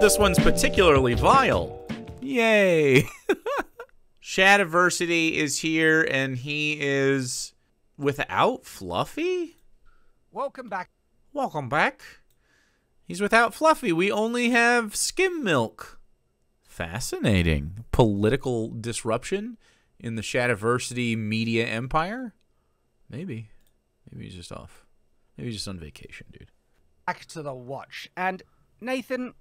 this one's particularly vile. Yay. Shadiversity is here, and he is without Fluffy? Welcome back. Welcome back. He's without Fluffy. We only have skim milk. Fascinating. Political disruption in the Shadiversity media empire? Maybe. Maybe he's just off. Maybe he's just on vacation, dude. Back to the watch. And, Nathan,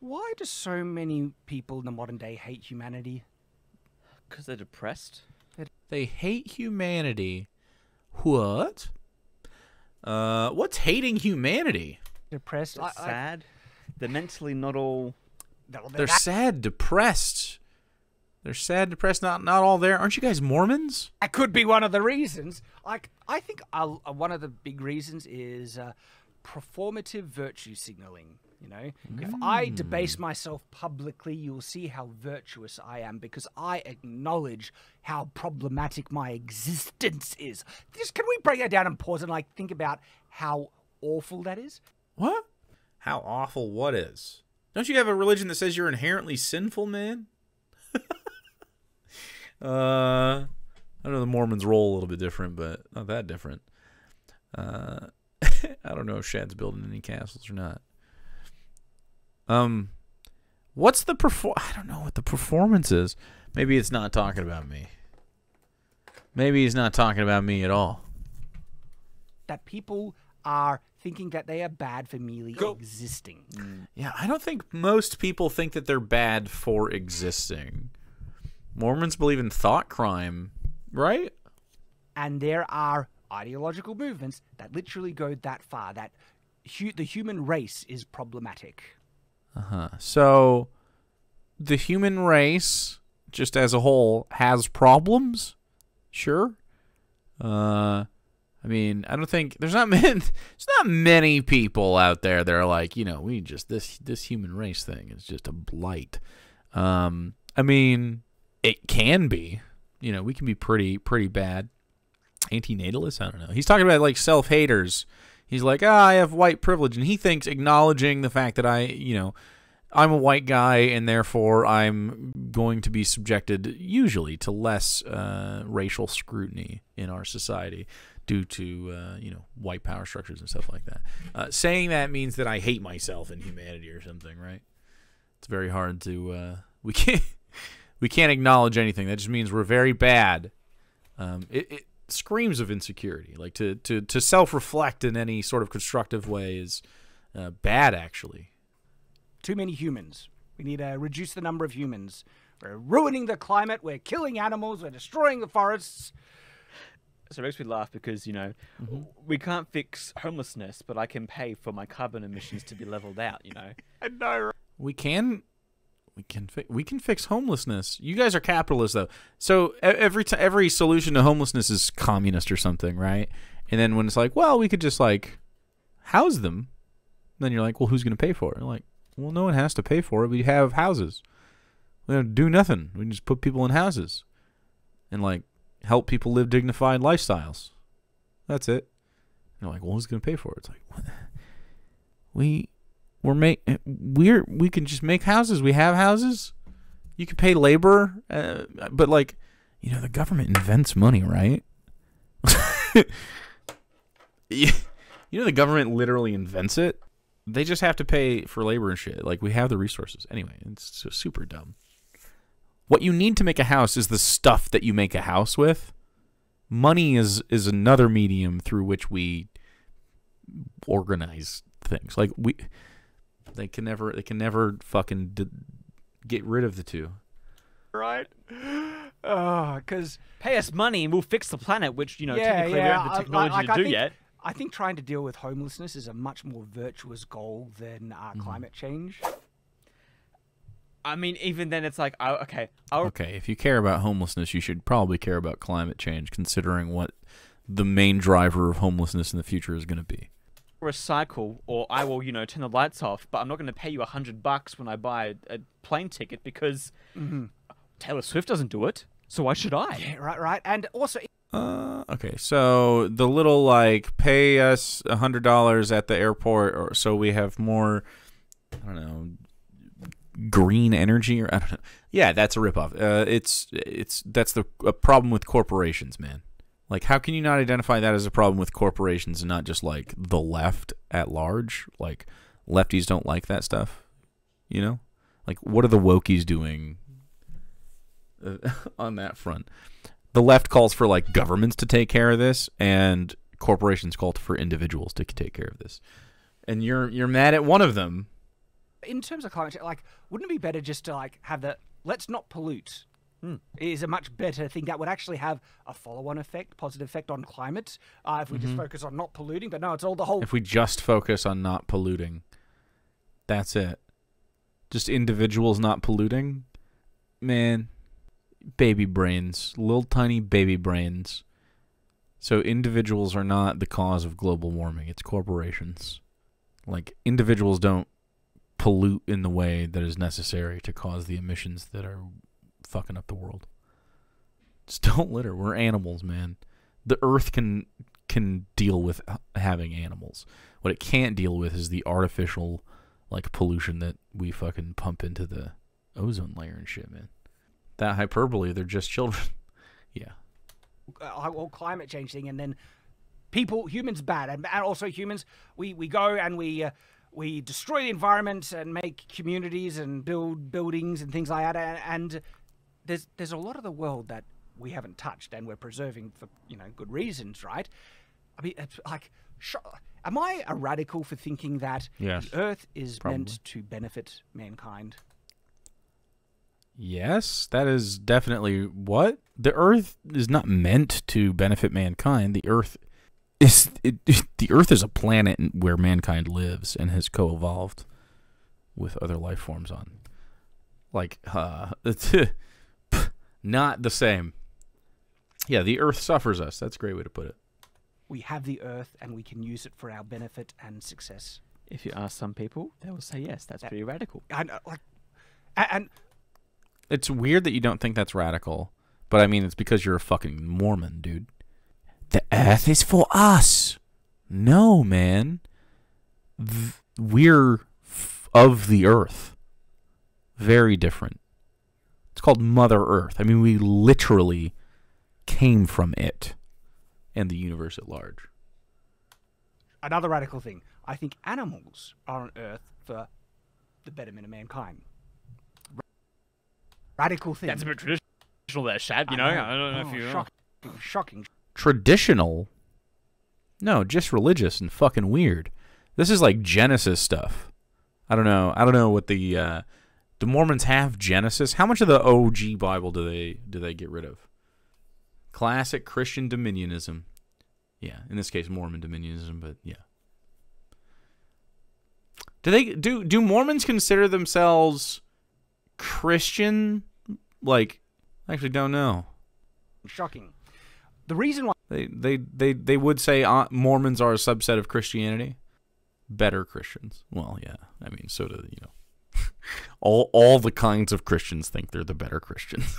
why do so many people in the modern day hate humanity? Because they're depressed. They hate humanity. What? What's hating humanity? Depressed, sad. They're mentally not all... They're sad, depressed. They're sad, depressed, not all there. Aren't you guys Mormons? That could be one of the reasons. I think one of the big reasons is performative virtue signaling. You know, if I debase myself publicly, you'll see how virtuous I am because I acknowledge how problematic my existence is. Just, can we break that down and pause and like think about how awful that is? What? How awful what is? Don't you have a religion that says you're inherently sinful, man? I know the Mormons' role a little bit different, but not that different. I don't know if Shad's building any castles or not. What's the I don't know what the performance is. Maybe it's not talking about me. Maybe he's not talking about me at all. That people are thinking that they are bad for merely existing. Yeah, I don't think most people think that they're bad for existing. Mormons believe in thought crime, right? And there are ideological movements that literally go that far, that the human race is problematic. So the human race, just as a whole, has problems? Sure. I mean, I don't think there's not many people out there that are like, you know, we just this human race thing is just a blight. I mean, it can be. You know, we can be pretty bad. Antinatalists, I don't know. He's talking about like self-haters. He's like, I have white privilege, and he thinks acknowledging the fact that I'm a white guy, and therefore I'm going to be subjected usually to less racial scrutiny in our society due to you know, white power structures and stuff like that. Saying that means that I hate myself and humanity or something, right? It's very hard to we can't acknowledge anything. That just means we're very bad. It screams of insecurity. Like to self-reflect in any sort of constructive way is bad, actually. Too many humans. We need to reduce the number of humans. We're ruining the climate. We're killing animals. We're destroying the forests. So it makes me laugh because, you know, we can't fix homelessness, but I can pay for my carbon emissions to be leveled out, you know. I know. We can fix homelessness. You guys are capitalists, though. So every solution to homelessness is communist or something, right? And then when it's like, well, we could just like house them, then you're like, well, who's going to pay for it? You're like, well, no one has to pay for it. We have houses. We don't do nothing. We just put people in houses and like help people live dignified lifestyles. That's it. And you're like, well, who's going to pay for it? It's like, what? We can just make houses. We have houses. You can pay labor, but like, you know, the government invents money, right? You know, the government literally invents it. They just have to pay for labor and shit. Like, we have the resources. Anyway, it's so super dumb. What you need to make a house is the stuff that you make a house with. Money is another medium through which we organize things. Like They can never fucking get rid of the two. Right? Oh, because pay us money and we'll fix the planet, which, you know, technically we don't have the technology to do yet. I think trying to deal with homelessness is a much more virtuous goal than climate change. I mean, even then it's like, okay, if you care about homelessness, you should probably care about climate change, considering what the main driver of homelessness in the future is going to be. Recycle, or I will, you know, turn the lights off, but I'm not going to pay you $100 when I buy a plane ticket because Taylor Swift doesn't do it, so why should I? Yeah, right. And also, okay, so the little like pay us $100 at the airport, or so we have more, I don't know, green energy, or I don't know. Yeah, that's a ripoff. That's a problem with corporations, man. Like, how can you not identify that as a problem with corporations and not just like the left at large? Like, lefties don't like that stuff, you know? Like, what are the wokies doing on that front? The left calls for like governments to take care of this, and corporations call for individuals to take care of this. And you're mad at one of them. In terms of climate change, like, wouldn't it be better just to like have the let's not pollute? Is a much better thing that would actually have a follow-on effect, positive effect on climate, if we just focus on not polluting. But no, it's all the whole. If we just focus on not polluting, that's it. Just individuals not polluting, man. Baby brains, little tiny baby brains. So individuals are not the cause of global warming; it's corporations. Like, individuals don't pollute in the way that is necessary to cause the emissions that are fucking up the world. Just don't litter. We're animals, man. The earth can deal with having animals. What it can't deal with is the artificial, like, pollution that we fucking pump into the ozone layer and shit, man. That hyperbole, they're just children. Yeah. Well, climate change thing, and then people, humans bad, and also humans, we go and we destroy the environment and make communities and build buildings and things like that, and there's a lot of the world that we haven't touched and we're preserving for, you know, good reasons, right? I mean, it's like, am I a radical for thinking that the earth is meant to benefit mankind? Yes, that is definitely what the earth is not meant to benefit mankind. The earth is the earth is a planet where mankind lives and has co-evolved with other life forms on. Like, it's not the same. Yeah, the earth suffers us. That's a great way to put it. We have the earth and we can use it for our benefit and success. If you ask some people, they will say yes. That's pretty radical. And it's weird that you don't think that's radical, but I mean, it's because you're a fucking Mormon, dude. The earth is for us. No, man. We're of the earth. Very different. It's called Mother Earth. I mean, we literally came from it and the universe at large. Another radical thing. I think animals are on earth for the betterment of mankind. Radical thing. That's a bit traditional there, Shad, you know? I don't know if you... Shocking. Traditional? No, just religious and fucking weird. This is like Genesis stuff. I don't know. I don't know what the Mormons have Genesis. How much of the OG Bible do they get rid of? Classic Christian dominionism. Yeah, in this case Mormon dominionism, but yeah. Do Mormons consider themselves Christian? Like, I actually don't know. Shocking. The reason why they would say Mormons are a subset of Christianity. Better Christians. Well, yeah. I mean, so do, you know, all the kinds of Christians think they're the better Christians.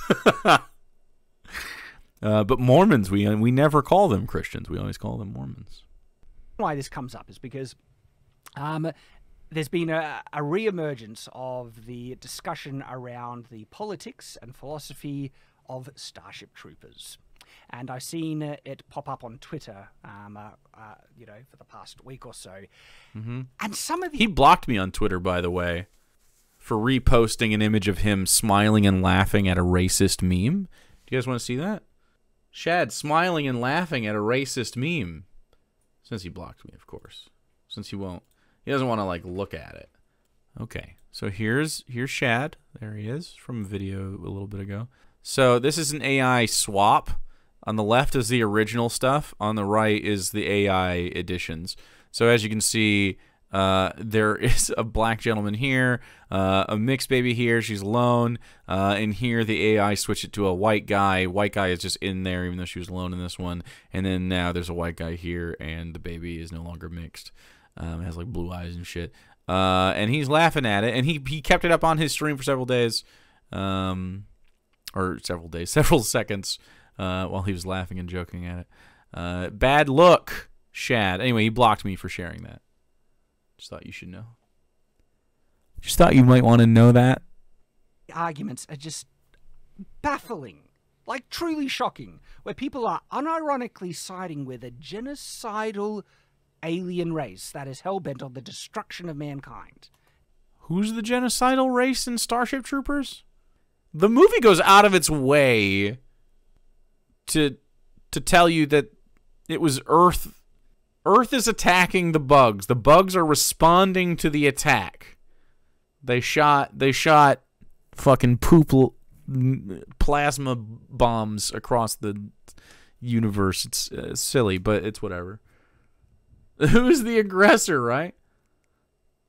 But Mormons, we never call them Christians. We always call them Mormons. Why this comes up is because there's been a reemergence of the discussion around the politics and philosophy of Starship Troopers. And I've seen it pop up on Twitter, you know, for the past week or so. And some of the... He blocked me on Twitter, by the way, for reposting an image of him smiling and laughing at a racist meme. Do you guys want to see that? Shad smiling and laughing at a racist meme. Since he blocked me, of course. Since he won't. He doesn't want to, like, look at it. Okay, so here's Shad. There he is from a video a little bit ago. So this is an AI swap. On the left is the original stuff. On the right is the AI editions. So as you can see, there is a black gentleman here, a mixed baby here. She's alone. And here the AI switched it to a white guy. White guy is just in there, even though she was alone in this one. And then now there's a white guy here, and the baby is no longer mixed. Has like blue eyes and shit, and he's laughing at it, and he kept it up on his stream for several days, or several seconds, while he was laughing and joking at it. Bad look, Shad. Anyway, he blocked me for sharing that. Just thought you should know. Just thought you might want to know that. arguments are just baffling, like truly shocking, where people are unironically siding with a genocidal alien race that is hell-bent on the destruction of mankind. Who's the genocidal race in Starship Troopers? The movie goes out of its way to tell you that it was Earth. Earth is attacking the bugs. The bugs are responding to the attack. They shot fucking poop plasma bombs across the universe. It's silly, but it's whatever. Who's the aggressor, right?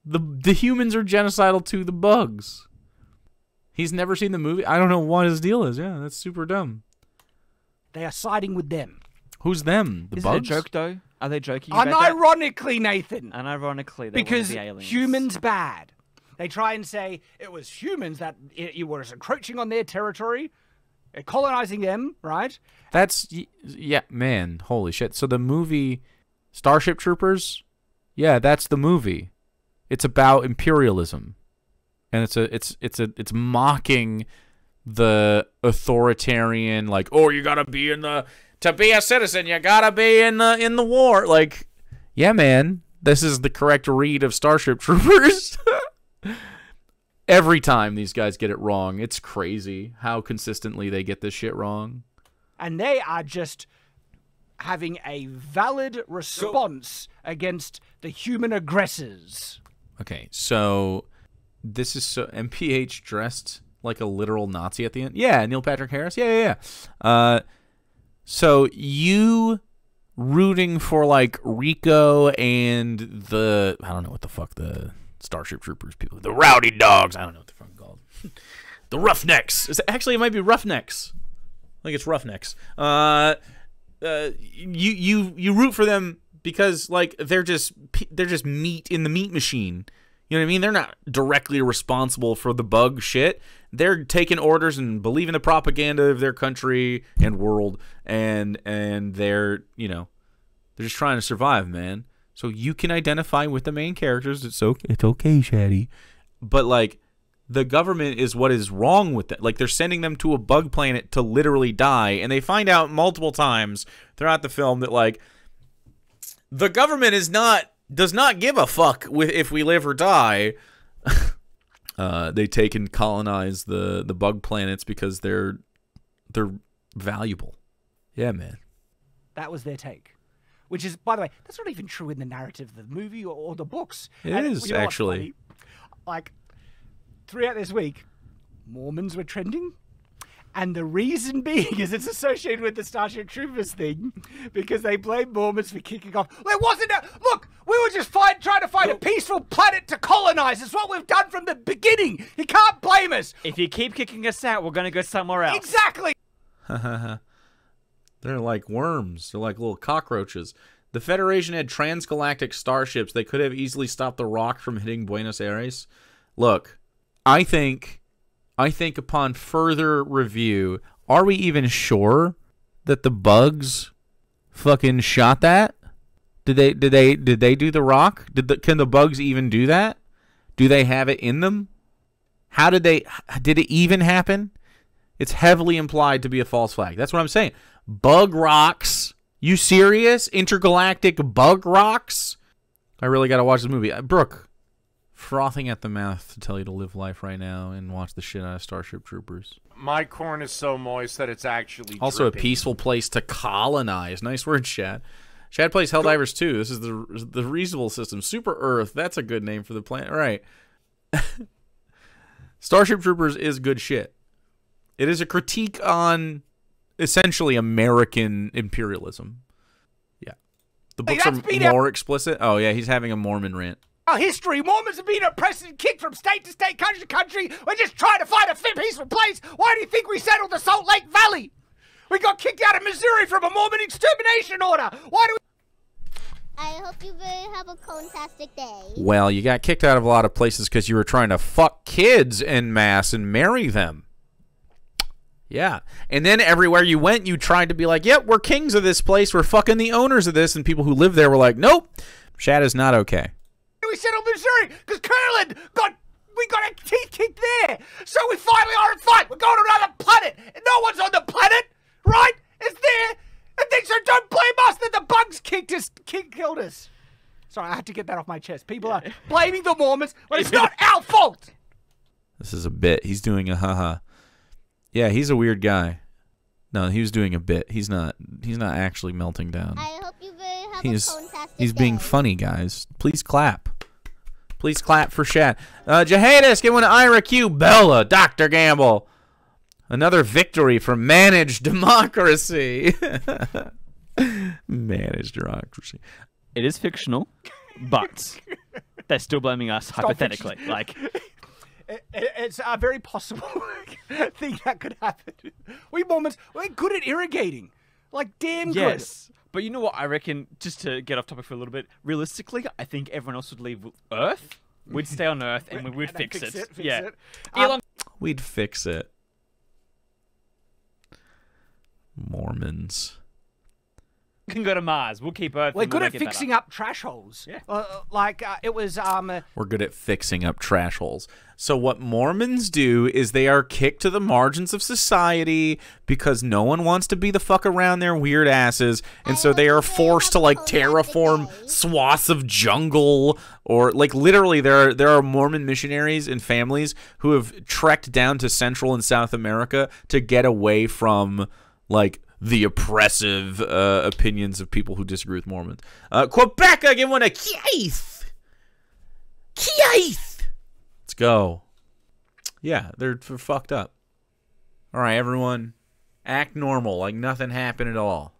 The humans are genocidal to the bugs. He's never seen the movie. I don't know what his deal is. Yeah, that's super dumb. They are siding with them. Who's them? The bugs? Is it a joke, though? Are they joking about that? Unironically, Nathan. Unironically, they want to be aliens. Humans bad. They try and say it was humans that you were encroaching on their territory, colonizing them, right? That's, yeah, man, holy shit. So the movie Starship Troopers, yeah, that's the movie. It's about imperialism, and it's mocking the authoritarian, like, oh, you gotta be in the, to be a citizen, you gotta be in the war. Like, yeah, man, this is the correct read of Starship Troopers. Every time these guys get it wrong, it's crazy how consistently they get this shit wrong. And they are just having a valid response against the human aggressors. Okay, so this is so MPH dressed like a literal Nazi at the end. Yeah, Neil Patrick Harris. Yeah. So you rooting for like Rico and the, I don't know what the fuck the Starship Troopers people, the Rowdy Dogs. I don't know what the fuck they're called. The Roughnecks. Actually, it might be Roughnecks. I think it's Roughnecks. You root for them because like they're just meat in the meat machine. You know what I mean? They're not directly responsible for the bug shit. They're taking orders and believing the propaganda of their country and world, and they're, you know, they're just trying to survive, man. So you can identify with the main characters. It's okay, Shaddy. But like, the government is what is wrong with that. Like, they're sending them to a bug planet to literally die, and they find out multiple times throughout the film that like the government does not give a fuck with if we live or die. They take and colonize the bug planets because they're valuable. Yeah, man. That was their take. Which is, by the way, that's not even true in the narrative of the movie or the books. It is, actually. Like, throughout this week, Mormons were trending. And the reason being is it's associated with the Starship Troopers thing, because they blame Mormons for kicking off. It wasn't a, look, we were just trying to find a peaceful planet to colonize. It's what we've done from the beginning. You can't blame us. If you keep kicking us out, we're going to go somewhere else. Exactly. They're like worms. They're like little cockroaches. The Federation had transgalactic starships. They could have easily stopped the rock from hitting Buenos Aires. Look, I think upon further review, are we even sure that the bugs fucking shot that? Did they do the rock? Can the bugs even do that? Do they have it in them? Did it even happen? It's heavily implied to be a false flag. That's what I'm saying. Bug rocks. You serious? Intergalactic bug rocks? I really got to watch this movie. Brooke. Frothing at the mouth to tell you to live life right now and watch the shit out of Starship Troopers. My corn is so moist that it's actually also dripping. A peaceful place to colonize. Nice word, Shad. Shad plays Helldivers 2. This is the reasonable system. Super Earth. That's a good name for the planet. All right. Starship Troopers is good shit. It is a critique on essentially American imperialism. Yeah. The books are more explicit. Oh, yeah. He's having a Mormon rant. Our history, Mormons have been oppressed and kicked from state to state, country to country. We're just trying to find a fit peaceful place. Why do you think we settled the Salt Lake Valley? We got kicked out of Missouri from a Mormon extermination order. Why do we... I hope you really have a fantastic day. Well, you got kicked out of a lot of places because you were trying to fuck kids en masse and marry them. Yeah. And then everywhere you went, you tried to be like, yep, we're kings of this place. We're fucking the owners of this. And people who live there were like, nope, Shad is not okay. We settled Missouri because Kirtland got we got a teeth kicked there. So we finally are in flight. We're going to another planet. And no one's on the planet, right? It's there. And then so don't blame us that the bugs kicked us, killed us. Sorry, I had to get that off my chest. People are blaming the Mormons when it's not our fault. This is a bit. He's doing a haha. Yeah, he's a weird guy. No, he was doing a bit. He's not actually melting down. I hope you have a fantastic day. He's being funny, guys. Please clap. Please clap for Shad. Jihadis, give one to Ira Q. Bella, Dr. Gamble. Another victory for managed democracy. Managed democracy. It is fictional, but they're still blaming us hypothetically. Like... It's a very possible thing that could happen. We Mormons, we're good at irrigating. Like, damn good. Yes, but you know what I reckon, just to get off topic for a little bit, realistically, I think everyone else would leave Earth. We'd stay on Earth and we would fix it. Elon... We'd fix it. Mormons. We can go to Mars. We'll keep Earth. We're good at fixing up trash holes. Yeah. We're good at fixing up trash holes. So what Mormons do is they are kicked to the margins of society because no one wants to be the fuck around their weird asses, and so they are forced to like terraform swaths of jungle, or like literally there are Mormon missionaries and families who have trekked down to Central and South America to get away from like the oppressive opinions of people who disagree with Mormons. Quebec, I give one a Keith. Keith. Let's go. Yeah, they're fucked up. All right, everyone, act normal, like nothing happened at all.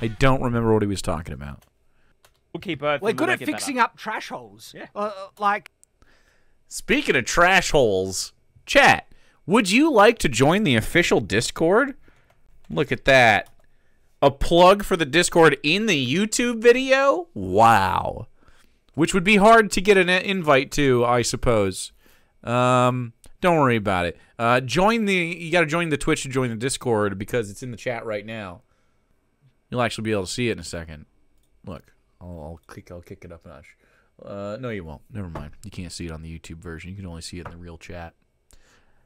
I don't remember what he was talking about. We'll keep Earth. We're good at fixing up trash holes. Yeah. Speaking of trash holes, chat, would you like to join the official Discord? Look at that. A plug for the Discord in the YouTube video? Wow. Which would be hard to get an invite to, I suppose. Don't worry about it. You gotta join the Twitch to join the Discord because it's in the chat right now. You'll actually be able to see it in a second. Look, I'll kick it up a notch. No, you won't. Never mind. You can't see it on the YouTube version. You can only see it in the real chat.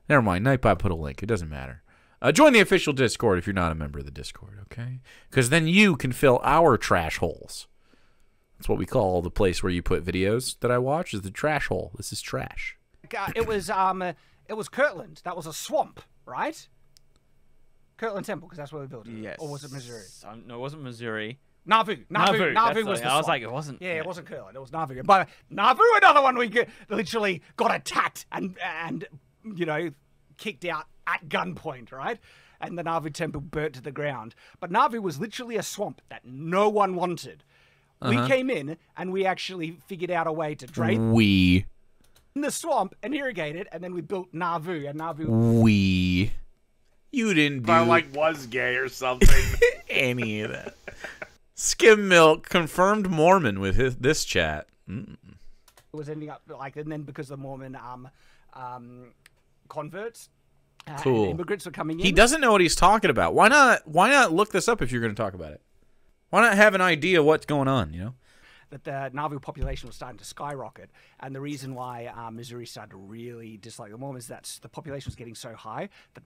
Never mind. Nightbot put a link. It doesn't matter. Join the official Discord if you're not a member of the Discord, okay? Because then you can fill our trash holes. That's what we call the place where you put videos that I watch is the trash hole. This is trash. It was Kirtland. That was a swamp, right? Kirtland Temple, because that's where we built it. Yes. Or was it Missouri? No, it wasn't Missouri. Nauvoo was the swamp. I was like, it wasn't. Yeah, it wasn't Kirtland. It was Nauvoo. But Nauvoo, another one we literally got attacked and you know, kicked out at gunpoint, right? And the Nauvoo temple burnt to the ground. But Nauvoo was literally a swamp that no one wanted. We came in and we actually figured out a way to drape in the swamp and irrigate it, and then we built Nauvoo. And Nauvoo. You didn't do... I like was gay or something. Any of that. Skim Milk confirmed Mormon with this chat. It was ending up like, and then because the Mormon converts. Cool. Immigrants are coming in. He doesn't know what he's talking about. Why not look this up if you're going to talk about it? Why not have an idea what's going on, you know? That the Nauvoo population was starting to skyrocket, and the reason why Missouri started to really dislike the Mormons is that the population was getting so high that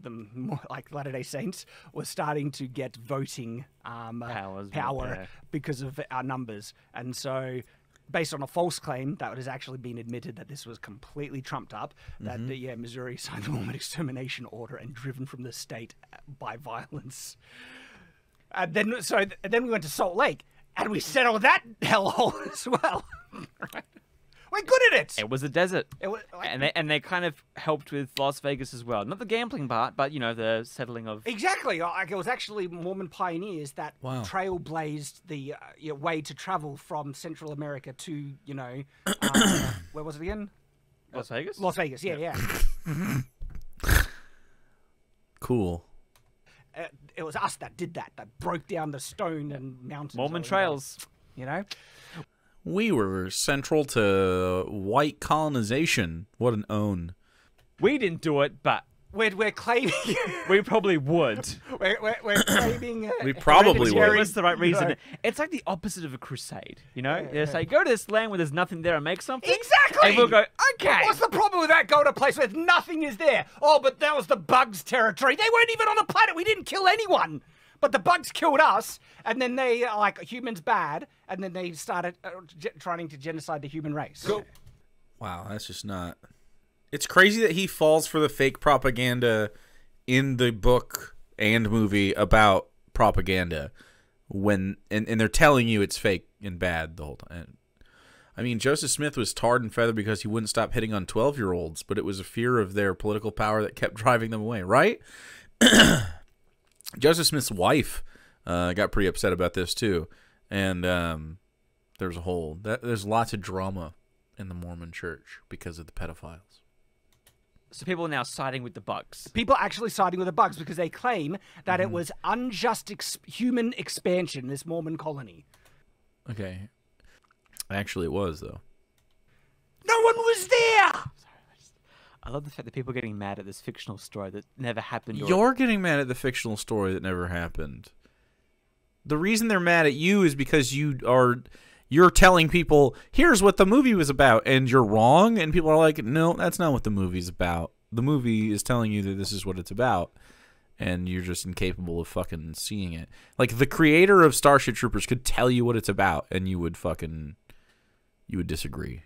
the Latter-day Saints were starting to get voting power because of our numbers. And so... based on a false claim that has actually been admitted that this was completely trumped up, that Missouri signed the Mormon extermination order and driven from the state by violence. And then we went to Salt Lake and we settled that hellhole as well. Right? We're good at it. It was a desert. It was, like, and they kind of helped with Las Vegas as well. Not the gambling part, but you know, the settling of... Exactly. Like, it was actually Mormon pioneers that trailblazed the way to travel from Central America to, you know, where was it again? Las Vegas? Las Vegas, yeah. Cool. It was us that did that broke down the stone and mountains. Mormon trails. You know? We were central to white colonization. What an own. We didn't do it, but We're claiming. We probably would. We're claiming. We probably would. That's the right reason. No. It's like the opposite of a crusade, you know? Yeah, they say, go to this land where there's nothing there and make something. Exactly! And we'll go, okay. What's the problem with that? Go to a place where nothing is there. Oh, but that was the bugs' territory. They weren't even on the planet. We didn't kill anyone. But the bugs killed us, and then they, like, humans bad, and then they started trying to genocide the human race. Go. Wow, that's just not... It's crazy that he falls for the fake propaganda in the book and movie about propaganda when and they're telling you it's fake and bad the whole time. I mean, Joseph Smith was tarred and feathered because he wouldn't stop hitting on 12-year-olds, but it was a fear of their political power that kept driving them away, right? Joseph Smith's wife got pretty upset about this too, and there's a whole there's lots of drama in the Mormon Church because of the pedophiles. So people are now siding with the bugs. People are actually siding with the bugs because they claim that it was unjust human expansion, this Mormon colony. Okay. Actually, it was, though. No one was there! Sorry, I love the fact that people are getting mad at this fictional story that never happened. You're getting mad at the fictional story that never happened. The reason they're mad at you is because you are... You're telling people, here's what the movie was about, and you're wrong, and people are like, no, that's not what the movie's about. The movie is telling you that this is what it's about, and you're just incapable of fucking seeing it. Like, the creator of Starship Troopers could tell you what it's about, and you would fucking... You would disagree.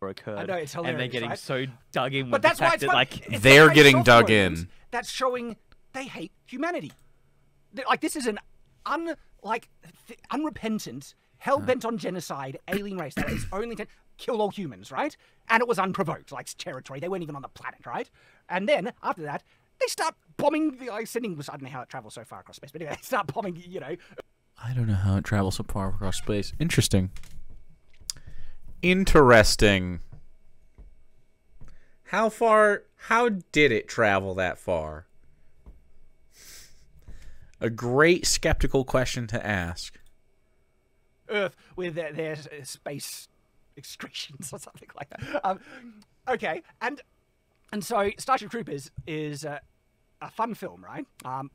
Occurred, I know, it's hilarious, and they're getting so dug in with the fact that, like... They're getting dug in. That's showing they hate humanity. Like, this is an unrepentant... Hell-bent on genocide, alien race, that is only to kill all humans, right? And it was unprovoked, like territory. They weren't even on the planet, right? And then, after that, they start bombing the... Like, sending... I don't know how it travels so far across space, but anyway, they start bombing, you know... I don't know how it travels so far across space. Interesting. Interesting. How far... How did it travel that far? A great skeptical question to ask. Earth with their space excretions or something like that. Okay, and so Starship Troopers is a fun film, right?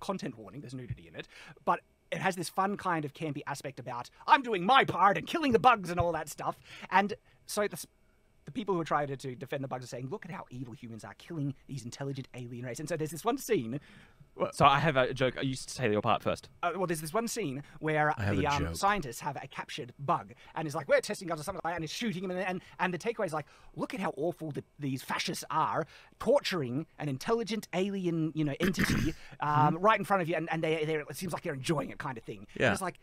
Content warning, there's nudity in it, but it has this fun kind of campy aspect about I'm doing my part and killing the bugs and all that stuff. And so the people who are trying to defend the bugs are saying, look at how evil humans are killing these intelligent alien race. And so there's this one scene... So I have a joke. You say your part first. Well, there's this one scene where the scientists have a captured bug, and he's like, we're testing guns or something like that, and he's shooting him, and the takeaway is like, look at how awful these fascists are, torturing an intelligent alien, you know, entity right in front of you, and it seems like they're enjoying it, kind of thing. Yeah. And it's like,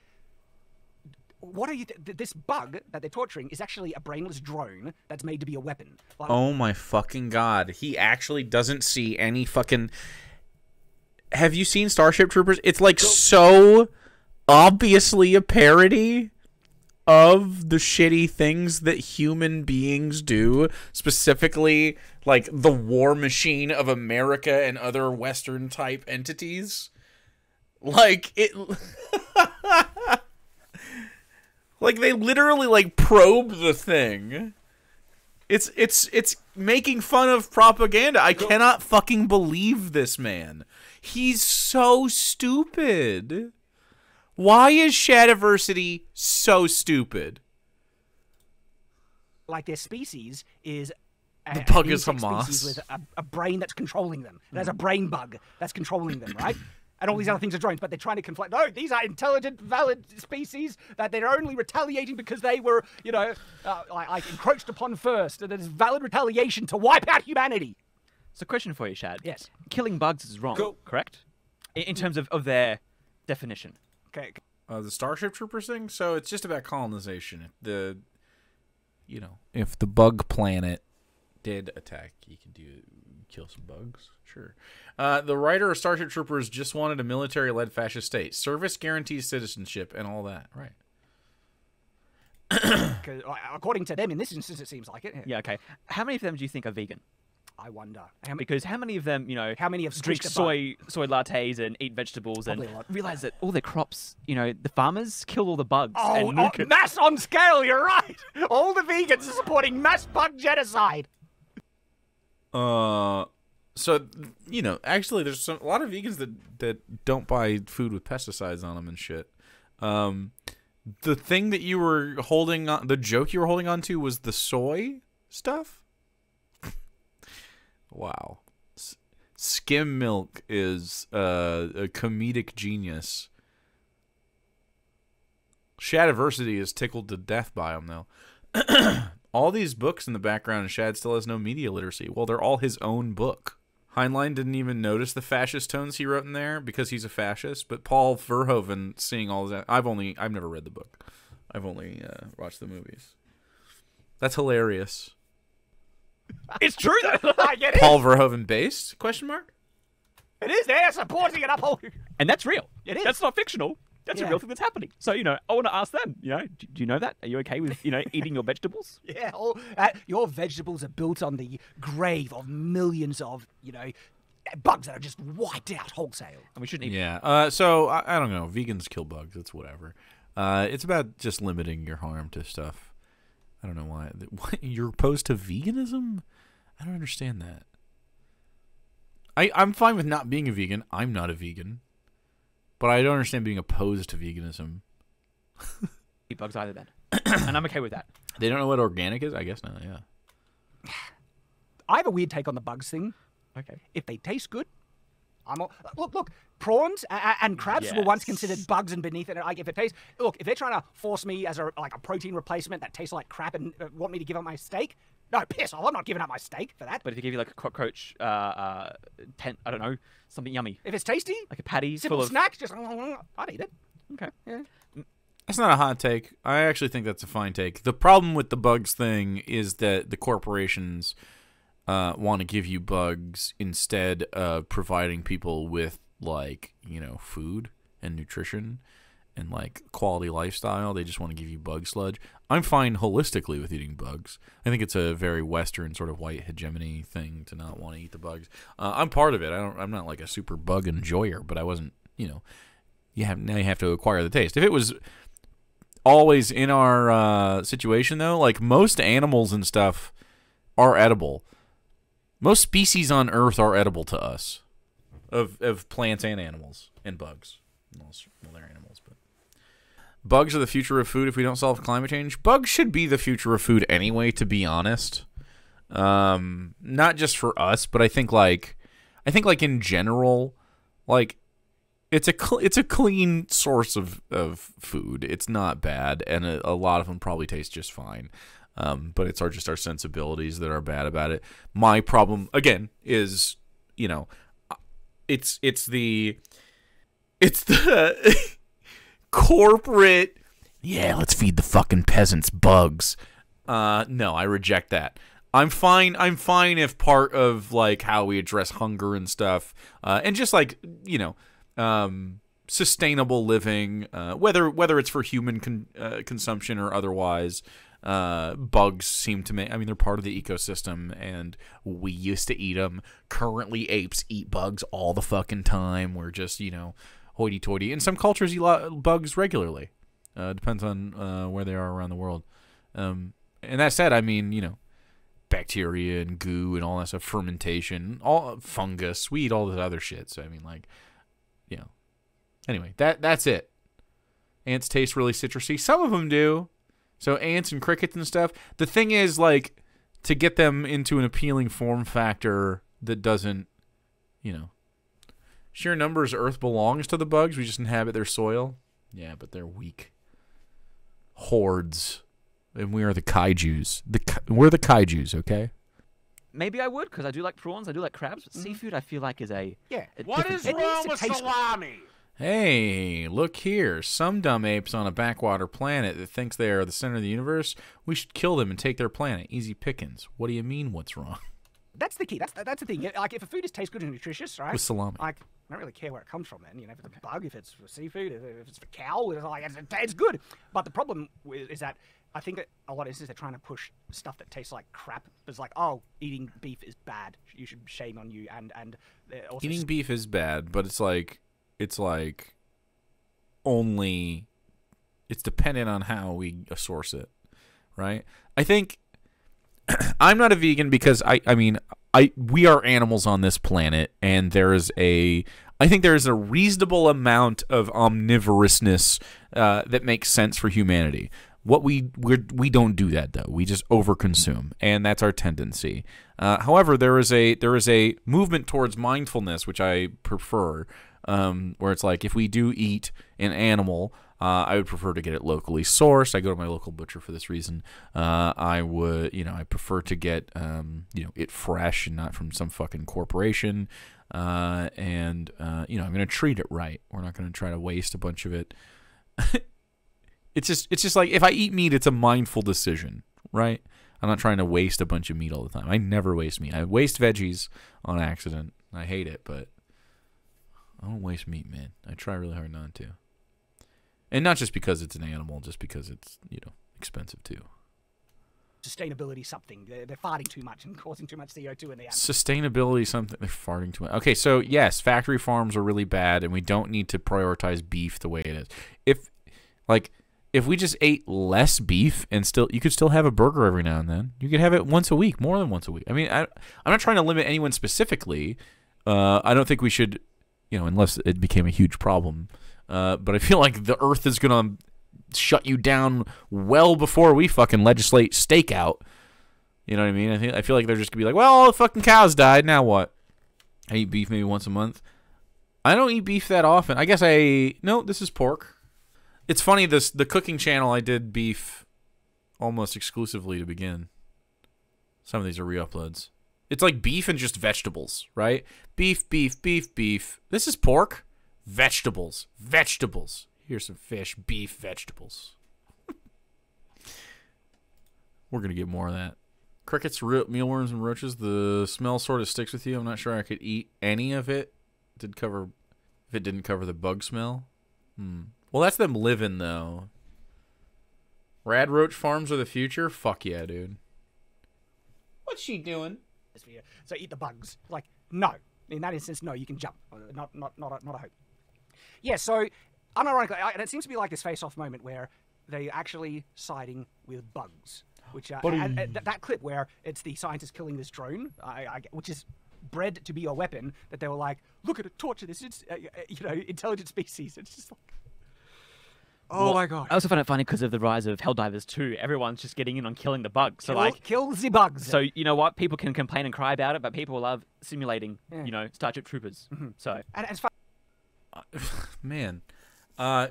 what are you... This bug that they're torturing is actually a brainless drone that's made to be a weapon. Like, oh my fucking god. He actually doesn't see any fucking... Have you seen Starship Troopers? It's like so obviously a parody of the shitty things that human beings do, specifically like the war machine of America and other Western type entities. Like it like they literally like probe the thing. It's making fun of propaganda. I cannot fucking believe this man. He's so stupid. Why is Shadiversity so stupid? Like their species is the bug is Hamas with a brain that's controlling them. It has a brain bug that's controlling them, right? And all these other things are drones, but they're trying to conflate. No, these are intelligent, valid species that they're only retaliating because they were, you know, like encroached upon first. And there's valid retaliation to wipe out humanity. So, question for you, Shad. Yes. Killing bugs is wrong, correct? In terms of their definition. Okay. The Starship Troopers thing? So, it's just about colonization. The, you know, if the bug planet did attack, you could do... Kill some bugs, sure. The writer of Starship Troopers just wanted a military-led fascist state. Service guarantees citizenship and all that, right? According to them, in this instance, it seems like it. Yeah, okay. How many of them do you think are vegan? I wonder. Because how many of them, you know, how many have drink soy lattes and eat vegetables probably and realize that all their crops, you know, the farmers kill all the bugs. Oh, and mass on scale, you're right. All the vegans are supporting mass bug genocide. So, you know, actually there's a lot of vegans that don't buy food with pesticides on them and shit. The thing that you were holding on, the joke you were holding on to was the soy stuff? Wow. Skim milk is a comedic genius. Shadiversity is tickled to death by him, though. All these books in the background, and Shad still has no media literacy. Well, they're all his own book. Heinlein didn't even notice the fascist tones he wrote in there because he's a fascist. But Paul Verhoeven, seeing all that, I've never read the book. I've only watched the movies. That's hilarious. It's true though. Paul Verhoeven based? Question mark. It is. They're supporting and upholding. And that's real. It is. That's not fictional. That's a real thing that's happening. So, you know, I want to ask them, you know, do you know that? Are you okay with, you know, eating your vegetables? Yeah, your vegetables are built on the grave of millions of, you know, bugs that are just wiped out wholesale. And we shouldn't eat them. So, I don't know. Vegans kill bugs. It's whatever. It's about just limiting your harm to stuff. I don't know why. What? You're opposed to veganism? I don't understand that. I'm fine with not being a vegan. I'm not a vegan. But I don't understand being opposed to veganism. Eat bugs either then. And I'm okay with that. They don't know what organic is? I guess not, yeah. I have a weird take on the bugs thing. Okay. If they taste good, I'm all... Look, prawns and crabs were once considered bugs and beneath it. And if it tastes... Look, if they're trying to force me as a protein replacement that tastes like crap and want me to give up my steak... No, piss off. I'm not giving up my steak for that. But if they give you like a cockroach, I don't know, something yummy. If it's tasty. Like a patty full of... snacks, just... I'd eat it. Okay. Yeah. That's not a hot take. I actually think that's a fine take. The problem with the bugs thing is that the corporations want to give you bugs instead of providing people with, like, you know, food and nutrition and, like, quality lifestyle. They just want to give you bug sludge. I'm fine holistically with eating bugs. I think it's a very Western sort of white hegemony thing to not want to eat the bugs. I'm part of it. I'm not like a super bug enjoyer, but I wasn't, you know, now you have to acquire the taste. If it was always in our situation, though, like most animals and stuff are edible. Most species on Earth are edible to us, of plants and animals and bugs. Well, they're animals, but... Bugs are the future of food if we don't solve climate change. Bugs should be the future of food anyway, to be honest. Not just for us, but I think like in general, like it's a clean source of food. It's not bad, and a lot of them probably taste just fine. But it's just our sensibilities that are bad about it. My problem again is, you know, it's the corporate, yeah, let's feed the fucking peasants bugs. No, I reject that. I'm fine if part of, like, how we address hunger and stuff, and just, like, you know, sustainable living, whether it's for human consumption or otherwise, bugs seem to make... I mean, they're part of the ecosystem, and we used to eat them. Currently, apes eat bugs all the fucking time. We're just, you know... hoity-toity. In some cultures, you eat bugs regularly. Depends on where they are around the world. And that said, I mean, you know, bacteria and goo and all that stuff, fermentation, all fungus. We eat all this other shit. So I mean, like, you know. Anyway, that's it. Ants taste really citrusy. Some of them do. So ants and crickets and stuff. The thing is, like, to get them into an appealing form factor that doesn't, you know. Sheer numbers, Earth belongs to the bugs. We just inhabit their soil. Yeah, but they're weak. Hordes. And we are the kaijus. We're the kaijus, okay? Maybe I would, because I do like prawns, I do like crabs, but seafood I feel like is a... Yeah. What is wrong with salami? Hey, look here. Some dumb apes on a backwater planet that thinks they are the center of the universe. We should kill them and take their planet. Easy pickings. What do you mean, what's wrong? That's the key. That's the thing. Like, if a food tastes good and nutritious, right? With salami. Like, I don't really care where it comes from, then. You know, if it's a bug, if it's for seafood, if it's for cow, it's like, it's good. But the problem is that I think that a lot of instances they're trying to push stuff that tastes like crap. It's like, oh, eating beef is bad. You should shame on you. And also eating beef is bad, but it's like only it's dependent on how we source it, right? I think I'm not a vegan because we are animals on this planet, and there is a, I think there is a reasonable amount of omnivorousness that makes sense for humanity. What we don't do that, though. We just overconsume, and that's our tendency. However, there is a movement towards mindfulness, which I prefer, where it's like if we do eat an animal, I would prefer to get it locally sourced. I go to my local butcher for this reason. I would, I prefer to get, it fresh and not from some fucking corporation. I'm going to treat it right. We're not going to try to waste a bunch of it. It's just like if I eat meat, it's a mindful decision, right? I'm not trying to waste a bunch of meat all the time. I never waste meat. I waste veggies on accident. I hate it, but I don't waste meat, man. I try really hard not to. And not just because it's an animal, just because it's, expensive too. Sustainability something. They're farting too much and causing too much CO2 in the atmosphere. Sustainability something. They're farting too much. Okay, so yes, factory farms are really bad, and we don't need to prioritize beef the way it is. If we just ate less beef and still, you could still have a burger every now and then. You could have it once a week, more than once a week. I mean, I'm not trying to limit anyone specifically. I don't think we should, unless it became a huge problem. But I feel like the earth is going to shut you down well before we fucking legislate steak out. You know what I mean? I feel like they're just going to be like, well, all the fucking cows died. Now what? I eat beef maybe once a month. I don't eat beef that often. I guess no, this is pork. It's funny, the cooking channel, I did beef almost exclusively to begin. Some of these are re-uploads. It's like beef and just vegetables, right? Beef, beef, beef, beef. This is pork. Vegetables. Vegetables. Here's some fish. Beef, vegetables. We're going to get more of that. Crickets, mealworms, and roaches. The smell sort of sticks with you. I'm not sure I could eat any of it. If it didn't cover the bug smell. Well, that's them living, though. Rad roach farms are the future? Fuck yeah, dude. What's she doing? So eat the bugs. Like, no. In that instance, no, you can jump. Not a hope. Yeah, so, unironically, and it seems to be like this face-off moment where they're actually siding with bugs. Which are, that clip where it's the scientist killing this drone, which is bred to be a weapon, that they were like, look at it, torture this, it's, intelligent species. It's just like... Oh my god! I also find it funny because of the rise of Helldivers 2, everyone's just getting in on killing the bugs. So kill the bugs. So you know what? People can complain and cry about it, but people love simulating, Starship Troopers. Mm-hmm. So man,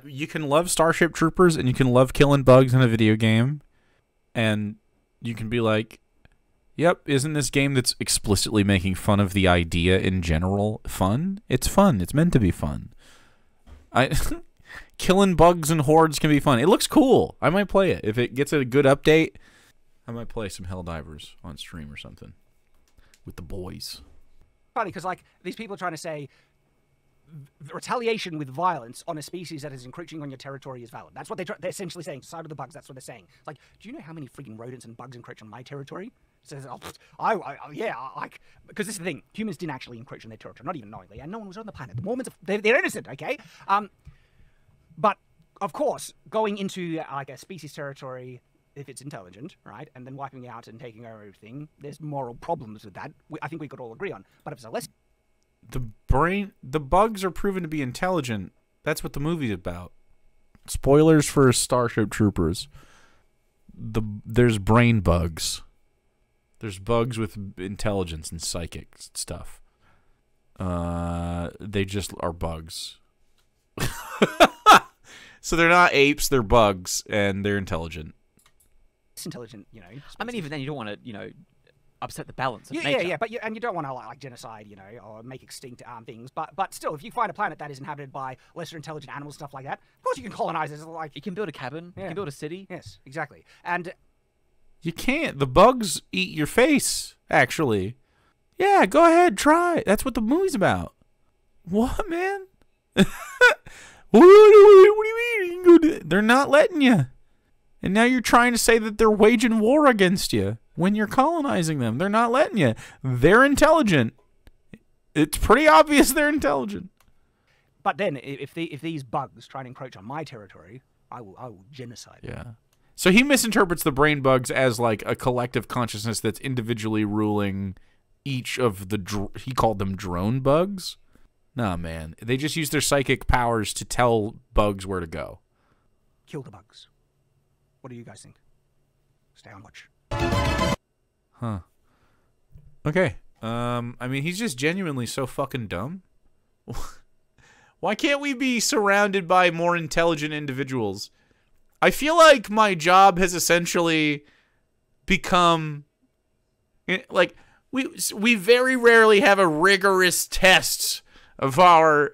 you can love Starship Troopers and you can love killing bugs in a video game, and you can be like, "Yep, isn't this game that's explicitly making fun of the idea in general fun? It's fun. It's meant to be fun." Killing bugs and hordes can be fun. It looks cool. I might play it. If it gets a good update, I might play some Helldivers on stream or something with the boys. Funny, because, these people are trying to say retaliation with violence on a species that is encroaching on your territory is valid. That's what they're essentially saying. Side of the bugs, that's what they're saying. It's like, do you know how many freaking rodents and bugs encroach on my territory? Says, because this is the thing. Humans didn't actually encroach on their territory, not even knowingly, and no one was on the planet. The Mormons, they're innocent, okay? But, of course, going into, a species territory, if it's intelligent, right, and then wiping out and taking over everything, there's moral problems with that. I think we could all agree on. But if it's a less... The bugs are proven to be intelligent. That's what the movie's about. Spoilers for Starship Troopers. There's brain bugs. There's bugs with intelligence and psychic stuff. They just are bugs. So they're not apes, they're bugs, and they're intelligent. It's intelligent, species. I mean, even then, you don't want to, upset the balance of nature. Yeah, but you don't want to, like, genocide, or make extinct things. But still, if you find a planet that is inhabited by lesser intelligent animals, stuff like that, of course you can colonize it. Like, you can build a cabin, you can build a city. Yes, exactly. And... You can't. The bugs eat your face, actually. Yeah, go ahead, try. That's what the movie's about. What, man? What do you mean? They're not letting you. And now you're trying to say that they're waging war against you when you're colonizing them. They're not letting you. They're intelligent. It's pretty obvious they're intelligent. But then, if these bugs try to encroach on my territory, I will genocide them. Yeah. So he misinterprets the brain bugs as like a collective consciousness that's individually ruling each of the he called them drone bugs. Nah, man, they just use their psychic powers to tell bugs where to go. Kill the bugs. What do you guys think? Stay on watch. Huh. Okay. I mean, he's just genuinely so fucking dumb. Why can't we be surrounded by more intelligent individuals? I feel like my job has essentially become... like, we very rarely have a rigorous test of our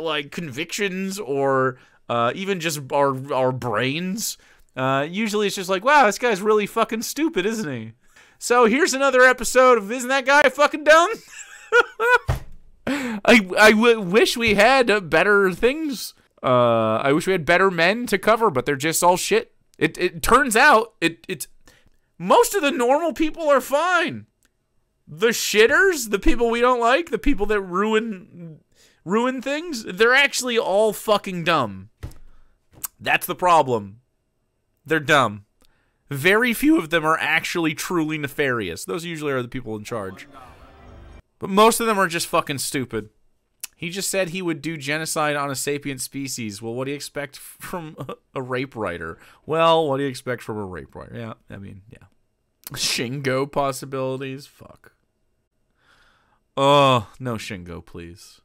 like, convictions or even just our brains. Usually it's just like, wow, this guy's really fucking stupid, isn't he? So here's another episode of Isn't That Guy Fucking Dumb? I wish we had better things. I wish we had better men to cover, but they're just all shit. It turns out it's most of the normal people are fine. The shitters, the people we don't like, the people that ruin things, they're actually all fucking dumb. That's the problem. They're dumb. Very few of them are actually truly nefarious. Those usually are the people in charge. But most of them are just fucking stupid. He just said he would do genocide on a sapient species. Well, what do you expect from a rape writer? Well, what do you expect from a rape writer? Yeah, I mean, yeah. Shingo possibilities? Fuck. Oh, no Shingo, please.